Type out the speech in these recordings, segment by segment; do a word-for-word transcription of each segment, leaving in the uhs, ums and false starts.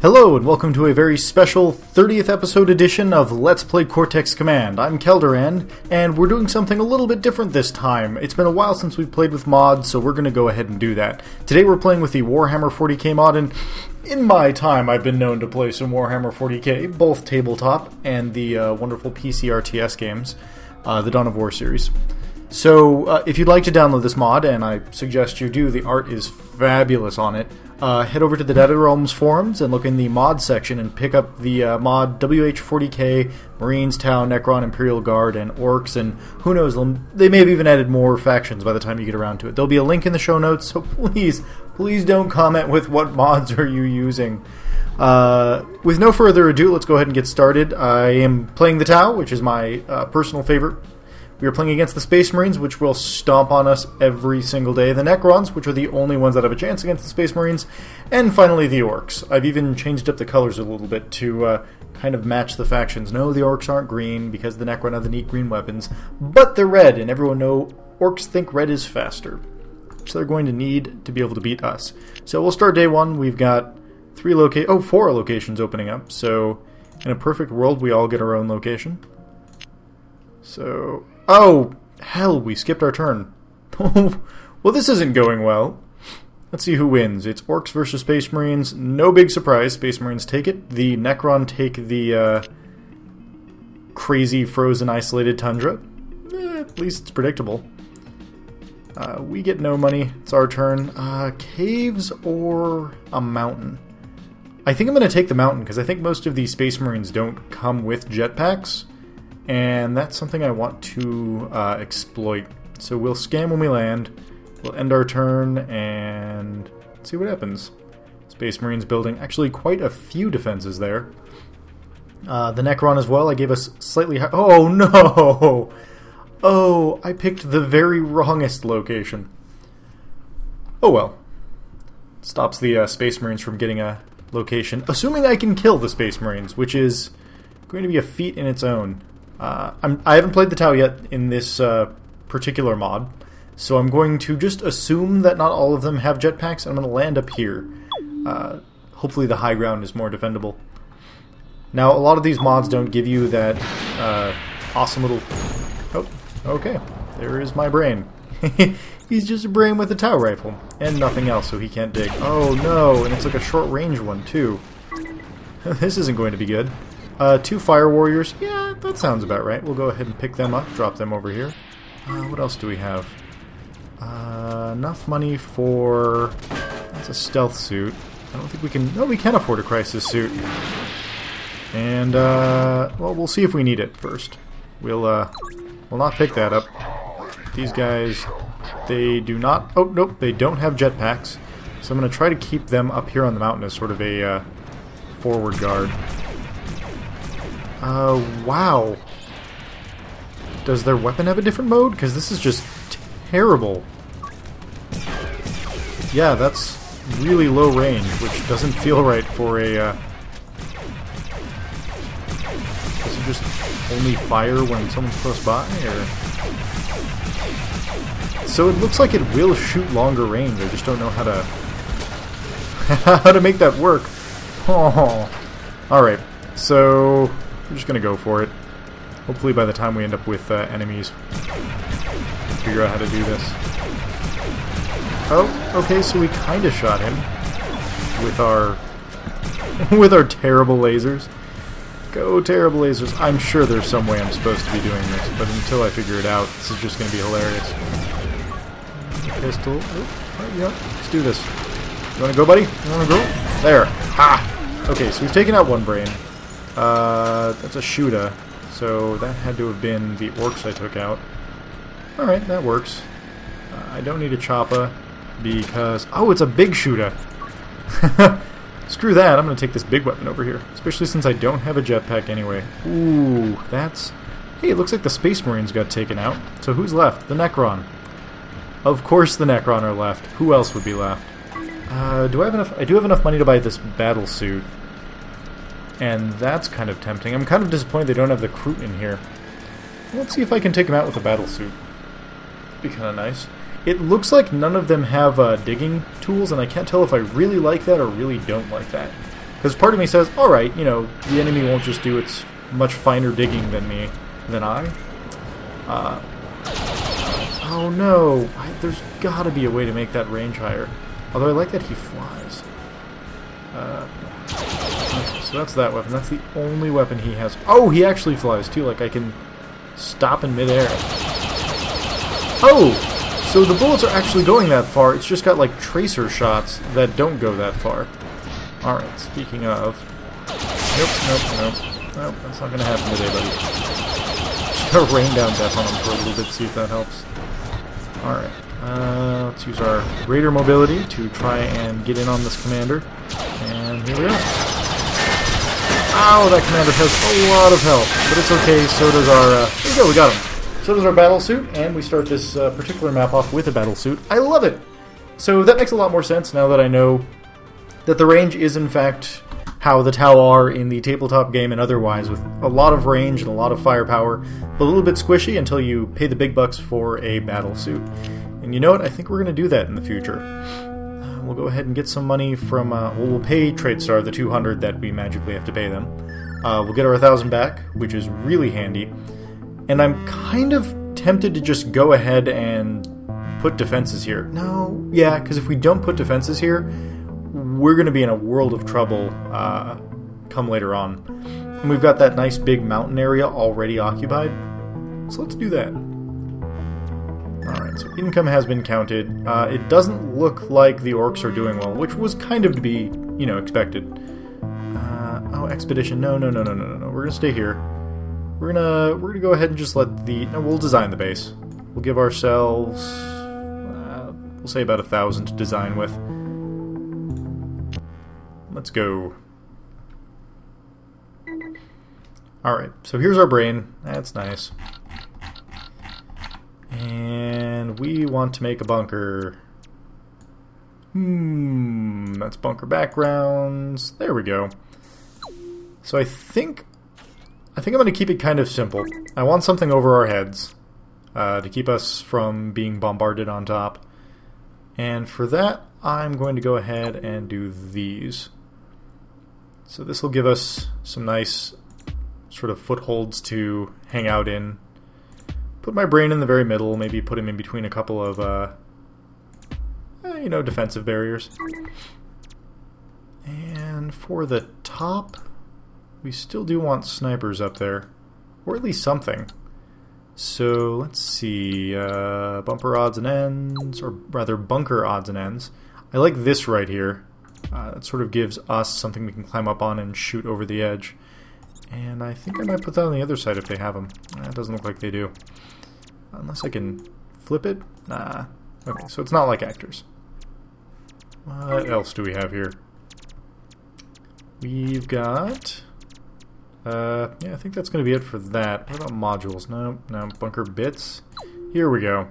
Hello and welcome to a very special thirtieth episode edition of Let's Play Cortex Command. I'm Kelderan, and we're doing something a little bit different this time. It's been a while since we've played with mods, so we're going to go ahead and do that. Today we're playing with the Warhammer forty K mod, and in my time I've been known to play some Warhammer forty K, both tabletop and the uh, wonderful P C R T S games, uh, the Dawn of War series. So uh, if you'd like to download this mod, and I suggest you do, the art is fabulous on it, uh, head over to the Data Realms forums and look in the mod section and pick up the uh, mod W H forty K, Marines, Tau, Necron, Imperial Guard, and Orcs, and who knows, they may have even added more factions by the time you get around to it. There'll be a link in the show notes, so please, please don't comment with what mods are you using. Uh, with no further ado, let's go ahead and get started. I am playing the Tau, which is my uh, personal favorite. We are playing against the Space Marines, which will stomp on us every single day. The Necrons, which are the only ones that have a chance against the Space Marines. And finally, the Orcs. I've even changed up the colors a little bit to uh, kind of match the factions. No, the Orcs aren't green because the Necron have the neat green weapons. But they're red, and everyone knows Orcs think red is faster. So they're going to need to be able to beat us. So we'll start day one. We've got three loca- oh, four locations opening up. So in a perfect world, we all get our own location. So... oh, hell, we skipped our turn. Well, this isn't going well. Let's see who wins. It's Orcs versus Space Marines. No big surprise. Space Marines take it. The Necron take the uh, crazy frozen isolated tundra. Eh, at least it's predictable. Uh, we get no money. It's our turn. Uh, caves or a mountain? I think I'm going to take the mountain because I think most of the Space Marines don't come with jetpacks. And that's something I want to uh, exploit. So we'll scan when we land, we'll end our turn, and see what happens. Space Marines building actually quite a few defenses there. Uh, the Necron as well, I gave us slightly high- oh no! Oh, I picked the very wrongest location. Oh well. Stops the uh, Space Marines from getting a location, assuming I can kill the Space Marines, which is going to be a feat in its own. Uh, I'm, I haven't played the Tau yet in this uh, particular mod, so I'm going to just assume that not all of them have jetpacks, and I'm going to land up here. Uh, hopefully the high ground is more defendable. Now, a lot of these mods don't give you that uh, awesome little... oh, okay. There is my brain. He's just a brain with a Tau rifle, and nothing else, so he can't dig. Oh no, and it's like a short-range one, too. This isn't going to be good. Uh, two Fire Warriors. Yeah, that sounds about right. We'll go ahead and pick them up, drop them over here. Uh, what else do we have? Uh, enough money for... that's a stealth suit. I don't think we can... no, we can afford a crisis suit. And, uh... well, we'll see if we need it first. We'll, uh... we'll not pick that up. These guys, they do not... oh, nope, they don't have jetpacks. So I'm going to try to keep them up here on the mountain as sort of a, uh... forward guard. Uh, wow. Does their weapon have a different mode? Because this is just terrible. Yeah, that's really low range, which doesn't feel right for a, uh... does it just only fire when someone's close by, or...? So it looks like it will shoot longer range, I just don't know how to... how to make that work. Oh. Alright. So, we're just going to go for it. Hopefully by the time we end up with uh, enemies, figure out how to do this. Oh, okay, so we kind of shot him with our with our terrible lasers. Go terrible lasers. I'm sure there's some way I'm supposed to be doing this, but until I figure it out, this is just going to be hilarious. Pistol. Oh, yeah, let's do this. You want to go, buddy? You want to go? There. Ha! Okay, so we've taken out one brain. Uh, that's a Shuda, so that had to have been the Orcs I took out. Alright, that works. Uh, I don't need a Choppa, because... oh, it's a big Shuda! Screw that, I'm going to take this big weapon over here, especially since I don't have a jetpack anyway. Ooh, that's... hey, it looks like the Space Marines got taken out. So who's left? The Necron. Of course the Necron are left. Who else would be left? Uh, do I have enough... I do have enough money to buy this battle suit. And that's kind of tempting. I'm kind of disappointed they don't have the Kroot in here. Let's see if I can take him out with a battle suit. Be kind of nice. It looks like none of them have uh, digging tools, and I can't tell if I really like that or really don't like that. Because part of me says, all right, you know, the enemy won't just do its much finer digging than me, than I. Uh, oh no, I, there's got to be a way to make that range higher. Although I like that he flies. Uh, so that's that weapon. That's the only weapon he has. Oh, he actually flies too. Like I can stop in midair. Oh! So the bullets are actually going that far, it's just got like tracer shots that don't go that far. Alright, speaking of... Nope, nope, nope. Nope, that's not gonna happen today, buddy. Just gotta rain down death on him for a little bit, see if that helps. Alright, uh, let's use our greater mobility to try and get in on this commander. And here we go. Ow, that commander has a lot of health, but it's okay, so does our... Uh, there we go, we got him. So does our battle suit, and we start this uh, particular map off with a battle suit. I love it! So that makes a lot more sense now that I know that the range is in fact how the Tau are in the tabletop game and otherwise, with a lot of range and a lot of firepower, but a little bit squishy until you pay the big bucks for a battle suit. And you know what? I think we're going to do that in the future. Uh, we'll go ahead and get some money from... Uh, well, we'll pay TradeStar the two hundred that we magically have to pay them. Uh, we'll get our one thousand back, which is really handy. And I'm kind of tempted to just go ahead and put defenses here. No, yeah, because if we don't put defenses here, we're going to be in a world of trouble uh, come later on. And we've got that nice big mountain area already occupied, so let's do that. Alright, so income has been counted. Uh, it doesn't look like the orcs are doing well, which was kind of to be, you know, expected. Uh, oh, expedition. No, no, no, no, no, no. We're going to stay here. We're gonna we're gonna go ahead and just let the no, we'll design the base. We'll give ourselves uh, we'll say about a thousand to design with. Let's go. All right, so here's our brain. That's nice. And we want to make a bunker. Hmm, that's bunker backgrounds. There we go. So I think. I think I'm going to keep it kind of simple. I want something over our heads uh, to keep us from being bombarded on top. And for that, I'm going to go ahead and do these. So this will give us some nice sort of footholds to hang out in. Put my brain in the very middle, maybe put him in between a couple of, uh, you know, defensive barriers. And for the top... We still do want snipers up there, or at least something. So let's see, uh, bumper odds and ends, or rather bunker odds and ends. I like this right here. Uh, that sort of gives us something we can climb up on and shoot over the edge. And I think I might put that on the other side if they have them. That doesn't look like they do. Unless I can flip it? Nah. Okay, so it's not like actors. What else do we have here? We've got... Uh, yeah, I think that's going to be it for that. What about modules? No, no, bunker bits. Here we go.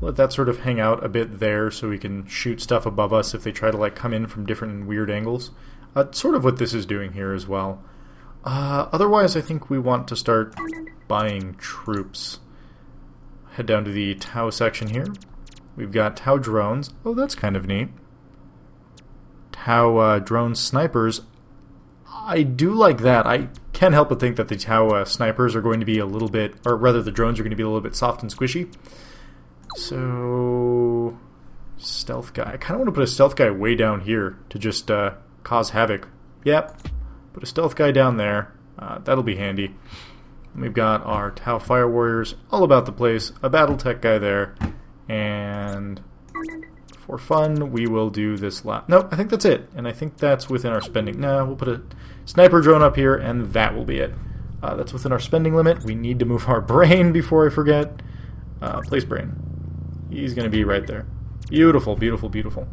Let that sort of hang out a bit there so we can shoot stuff above us if they try to, like, come in from different and weird angles. Uh, sort of what this is doing here as well. Uh, otherwise, I think we want to start buying troops. Head down to the Tau section here. We've got Tau drones. Oh, that's kind of neat. Tau uh, drone snipers... I do like that. I can't help but think that the Tau uh, snipers are going to be a little bit, or rather the drones are going to be a little bit soft and squishy. So... Stealth guy. I kind of want to put a stealth guy way down here to just uh, cause havoc. Yep. Put a stealth guy down there. Uh, that'll be handy. And we've got our Tau fire warriors all about the place. A battle tech guy there. And... For fun, we will do this lap. No, I think that's it, and I think that's within our spending. Now we'll put a sniper drone up here, and that will be it. Uh, that's within our spending limit. We need to move our brain before I forget. Uh, place brain. He's going to be right there. Beautiful, beautiful, beautiful.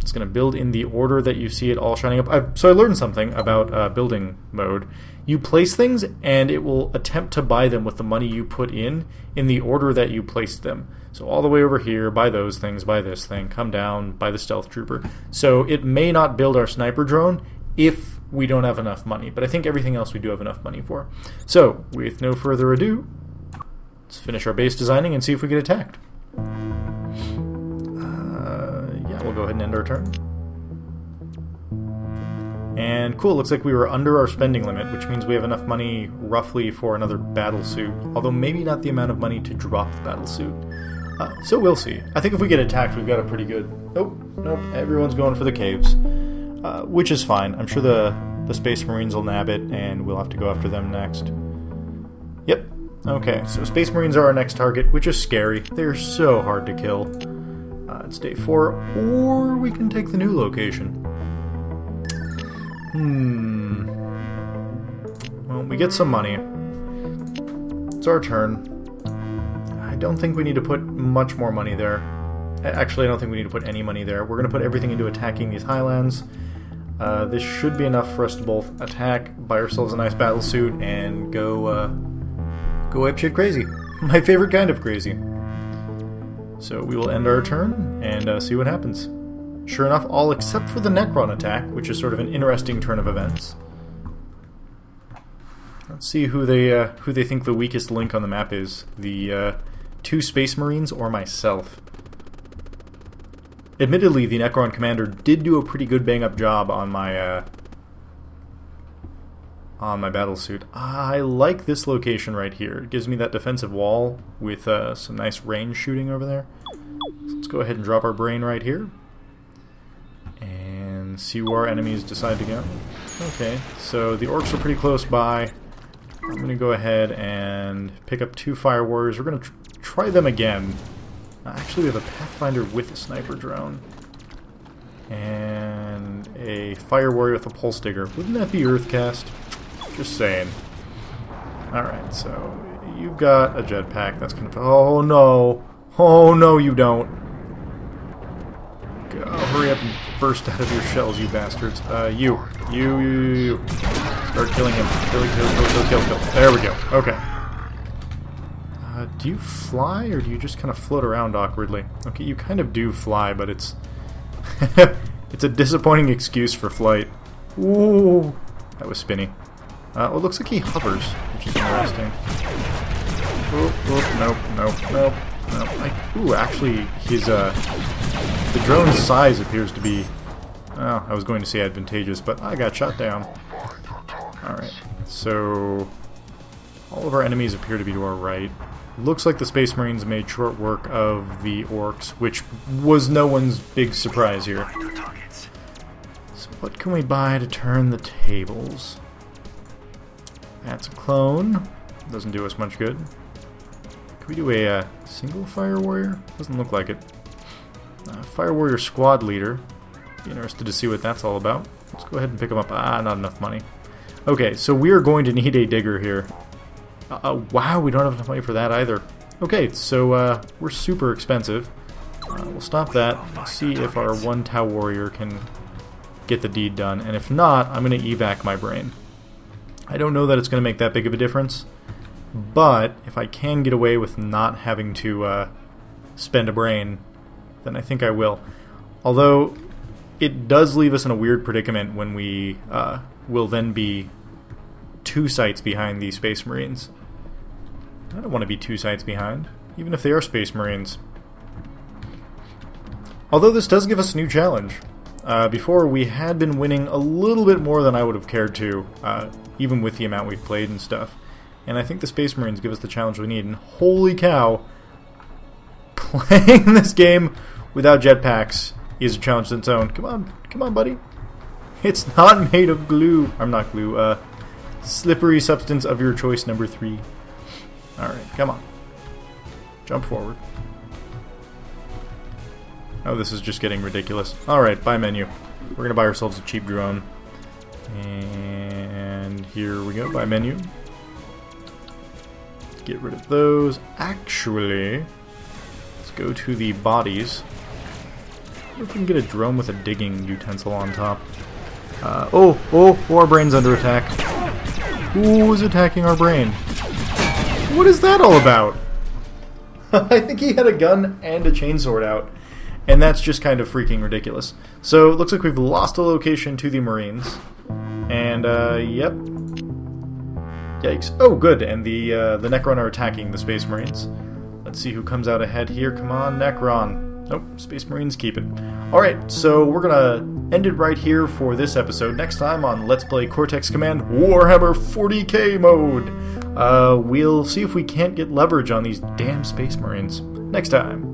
It's going to build in the order that you see it all shining up. I've, so I learned something about uh, building mode. You place things, and it will attempt to buy them with the money you put in, in the order that you placed them. So all the way over here, buy those things, buy this thing, come down, buy the stealth trooper. So it may not build our sniper drone if we don't have enough money, but I think everything else we do have enough money for. So, with no further ado, let's finish our base designing and see if we get attacked. Uh, yeah, we'll go ahead and end our turn. And cool, looks like we were under our spending limit, which means we have enough money roughly for another battlesuit, although maybe not the amount of money to drop the battlesuit. Uh, so we'll see. I think if we get attacked, we've got a pretty good... Nope, nope, everyone's going for the caves. Uh, which is fine. I'm sure the, the Space Marines will nab it, and we'll have to go after them next. Yep. Okay, so Space Marines are our next target, which is scary. They're so hard to kill. Uh, it's day four, or we can take the new location. Hmm. Well, we get some money. It's our turn. I don't think we need to put much more money there. Actually, I don't think we need to put any money there. We're going to put everything into attacking these highlands. Uh, this should be enough for us to both attack, buy ourselves a nice battlesuit, and go, uh, go apeshit crazy. My favorite kind of crazy. So we will end our turn and uh, see what happens. Sure enough, all except for the Necron attack, which is sort of an interesting turn of events. Let's see who they uh, who they think the weakest link on the map is: the uh, two Space Marines or myself. Admittedly, the Necron commander did do a pretty good bang-up job on my uh, on my battlesuit. I like this location right here. It gives me that defensive wall with uh, some nice range shooting over there. So let's go ahead and drop our brain right here. And see where our enemies decide to go. Okay, so the orcs are pretty close by. I'm going to go ahead and pick up two fire warriors. We're going to tr try them again. Uh, actually, we have a pathfinder with a sniper drone. And a fire warrior with a pulse digger. Wouldn't that be Earthcast? Just saying. Alright, so you've got a jetpack. That's going to... Oh no! Oh no, you don't! Go, hurry up and burst out of your shells, you bastards. Uh, you. You, you, you, you. Start killing him. Kill, kill, kill, kill, kill, kill. There we go. Okay. Uh, do you fly, or do you just kind of float around awkwardly? Okay, you kind of do fly, but it's... it's a disappointing excuse for flight. Ooh. That was spinny. Uh, well, it looks like he hovers, which is interesting. Oop, oop, nope, nope, nope, nope. Like, ooh, actually, his, uh... the drone's size appears to be... Oh, I was going to say advantageous, but I got shot down. Alright, so... all of our enemies appear to be to our right. Looks like the Space Marines made short work of the orcs, which was no one's big surprise here. So what can we buy to turn the tables? That's a clone. Doesn't do us much good. Can we do a uh, single Fire Warrior? Doesn't look like it. Uh, Fire Warrior Squad Leader. Be interested to see what that's all about. Let's go ahead and pick him up. Ah, not enough money. Okay, so we are going to need a digger here. Uh, uh, wow, we don't have enough money for that either. Okay, so uh, we're super expensive. Uh, we'll stop that. Let's see if our one Tau Warrior can get the deed done. And if not, I'm going to evac my brain. I don't know that it's going to make that big of a difference. But if I can get away with not having to uh, spend a brain... then I think I will. Although, it does leave us in a weird predicament when we uh, will then be two sites behind the Space Marines. I don't want to be two sites behind, even if they are Space Marines. Although this does give us a new challenge. Uh, before, we had been winning a little bit more than I would have cared to, uh, even with the amount we've played and stuff. And I think the Space Marines give us the challenge we need, and holy cow, playing this game without jetpacks is a challenge in its own. Come on, come on, buddy. It's not made of glue. I'm not glue. Uh, slippery substance of your choice, number three. All right, come on. Jump forward. Oh, this is just getting ridiculous. All right, buy menu. We're going to buy ourselves a cheap drone. And here we go, buy menu. Get rid of those. Actually... go to the bodies. I wonder if we can get a drone with a digging utensil on top. Uh, oh, oh, oh, our brain's under attack. Who is attacking our brain? What is that all about? I think he had a gun and a chainsword out, and that's just kind of freaking ridiculous. So it looks like we've lost a location to the Marines, and uh, yep. Yikes. Oh, good, and the, uh, the Necron are attacking the Space Marines. Let's see who comes out ahead here. Come on, Necron. Nope, Space Marines keep it. Alright, so we're gonna ended right here for this episode. Next time on Let's Play Cortex Command Warhammer forty K mode, uh, we'll see if we can't get leverage on these damn Space Marines. Next time.